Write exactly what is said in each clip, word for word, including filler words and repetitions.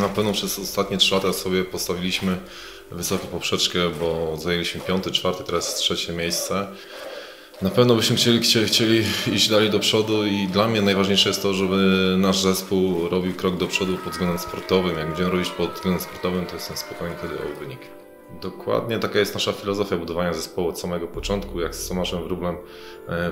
Na pewno przez ostatnie trzy lata sobie postawiliśmy wysoką poprzeczkę, bo zajęliśmy piąte, czwarte, teraz trzecie miejsce. Na pewno byśmy chcieli, chcieli, chcieli iść dalej do przodu i dla mnie najważniejsze jest to, żeby nasz zespół robił krok do przodu pod względem sportowym. Jak będziemy robić pod względem sportowym, to jestem spokojny wtedy o wynik. Dokładnie taka jest nasza filozofia budowania zespołu od samego początku. Jak z Tomaszem Wróblem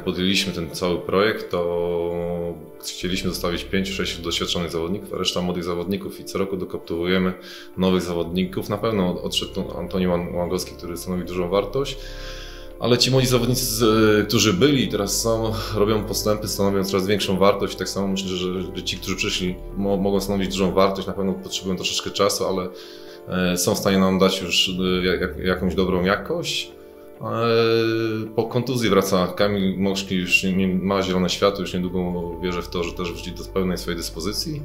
podjęliśmy ten cały projekt, to chcieliśmy zostawić pięciu, sześciu doświadczonych zawodników, a reszta młodych zawodników i co roku dokoptowujemy nowych zawodników. Na pewno odszedł Antoni Łangowski, który stanowi dużą wartość, ale ci młodzi zawodnicy, którzy byli, teraz są, robią postępy, stanowią coraz większą wartość. Tak samo myślę, że ci, którzy przyszli, mo mogą stanowić dużą wartość. Na pewno potrzebują troszeczkę czasu, ale są w stanie nam dać już jakąś dobrą jakość. Po kontuzji wraca Kamil Mokrzki, już nie ma zielone światło, już niedługo wierzę w to, że też wróci do pełnej swojej dyspozycji.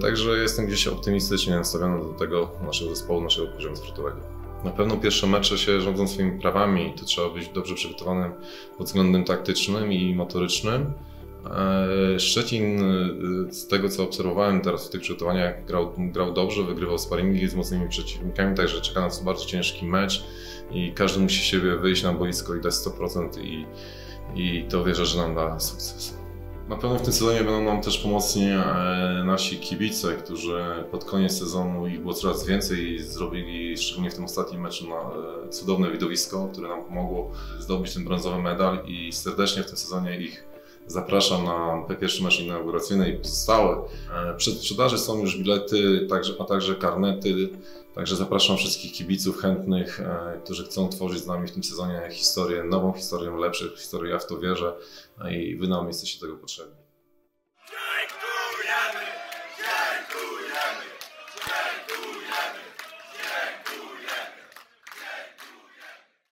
Także jestem gdzieś optymistycznie nastawiony do tego naszego zespołu, naszego poziomu sportowego. Na pewno pierwsze mecze się rządzą swoimi prawami i to trzeba być dobrze przygotowanym pod względem taktycznym i motorycznym. Szczecin, z tego co obserwowałem teraz w tych przygotowaniach, grał, grał dobrze, wygrywał sparingi z mocnymi przeciwnikami, także czeka nas bardzo ciężki mecz i każdy musi siebie wyjść na boisko i dać sto procent i, i to wierzę, że nam da sukces. Na pewno w tym sezonie będą nam też pomocni nasi kibice, którzy pod koniec sezonu, ich było coraz więcej, zrobili, szczególnie w tym ostatnim meczu, cudowne widowisko, które nam pomogło zdobyć ten brązowy medal i serdecznie w tym sezonie ich zapraszam na pierwszy mecz inauguracyjny i pozostałe. Przed sprzedaży są już bilety, a także karnety. Także zapraszam wszystkich kibiców chętnych, którzy chcą tworzyć z nami w tym sezonie historię, nową historię, lepszą historię, ja w to wierzę i wy nam jesteście tego potrzebni. Dziękujemy! Dziękujemy! Dziękujemy! Dziękujemy!